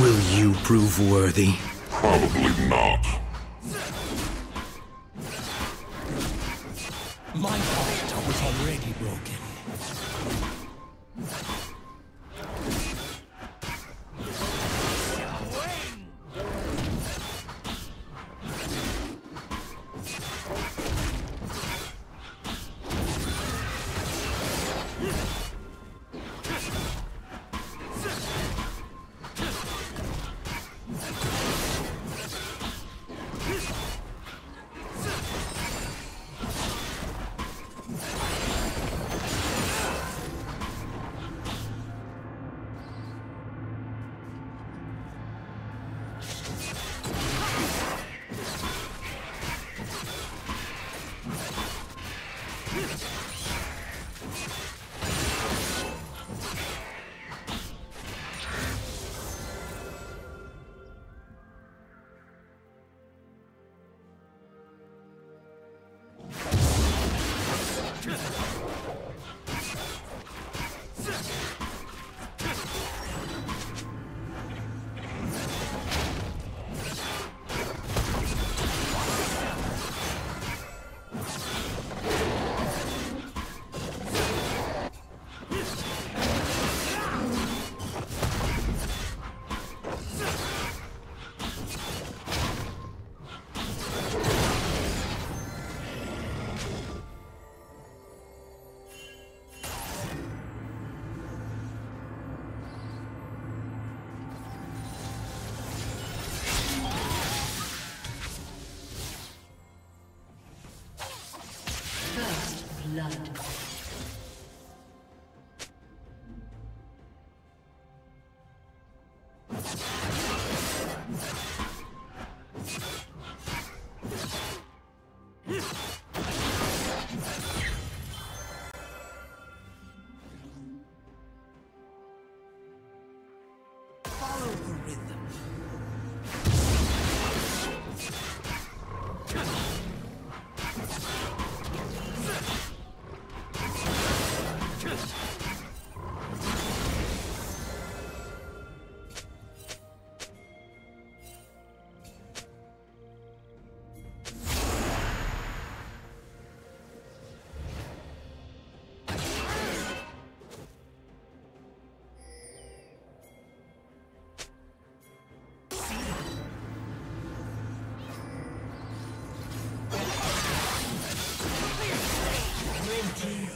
Will you prove worthy? Probably not. My heart was already broken. Blood.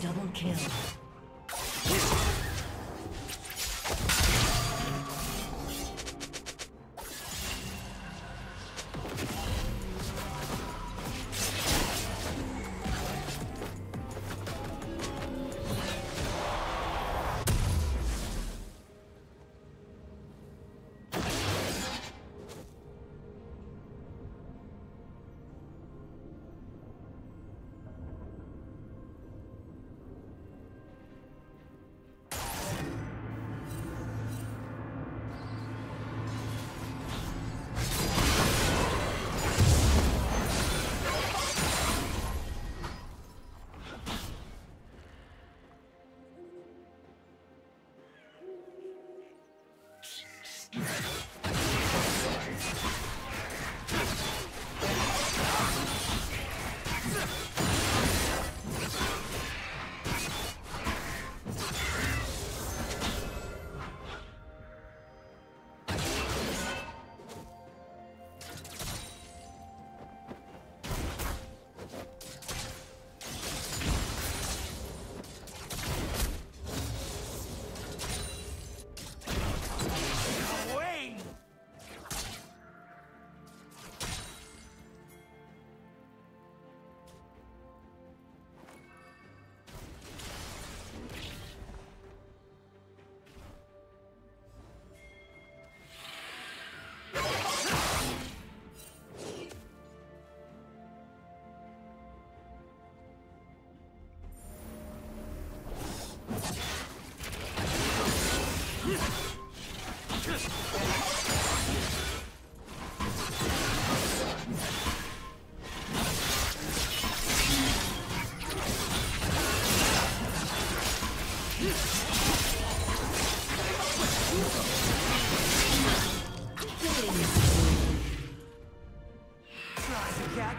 Double kill.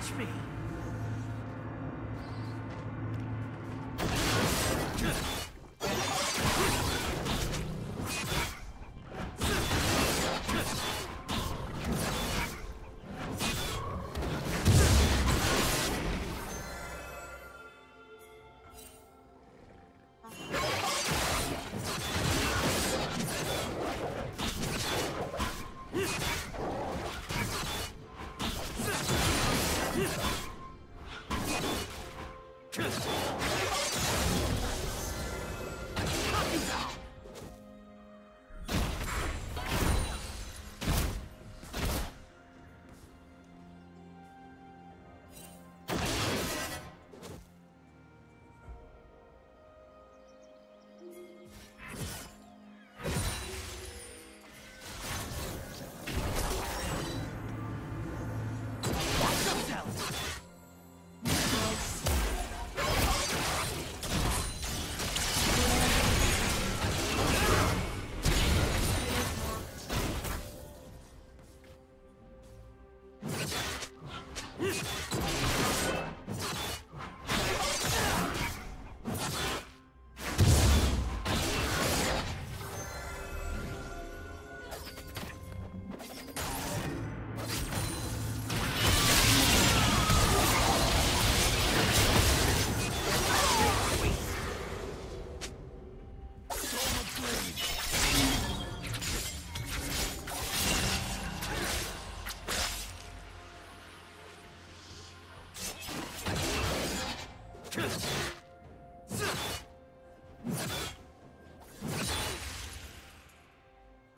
catch me.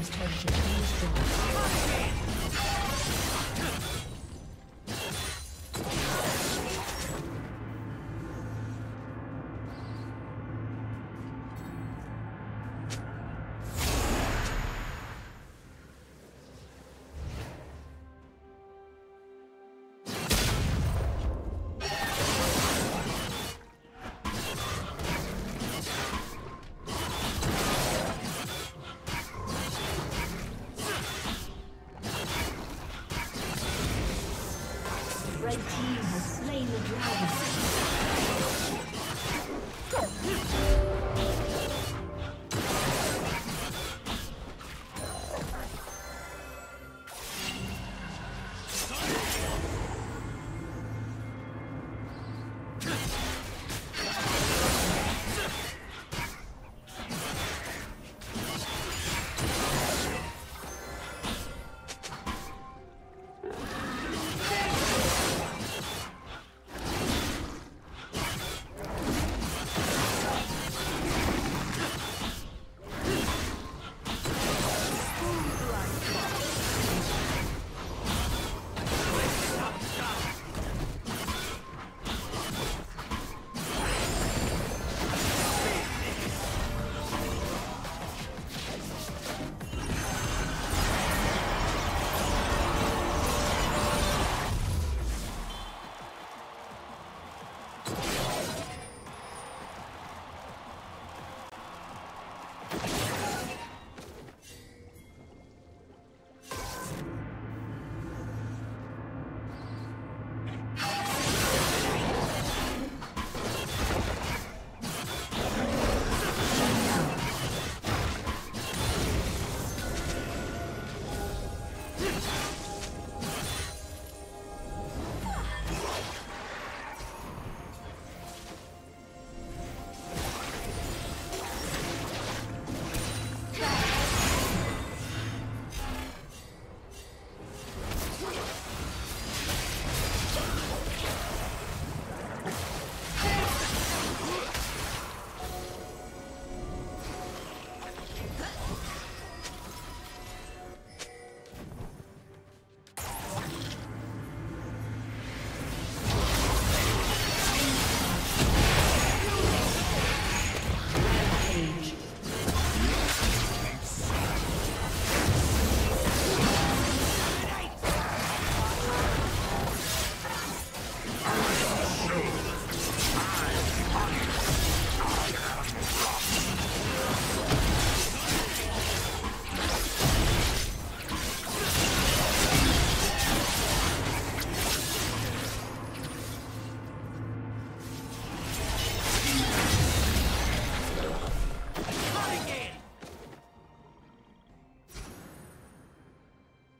team's turret has been destroyed.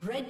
Red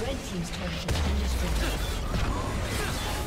Red team's turret has been destroyed.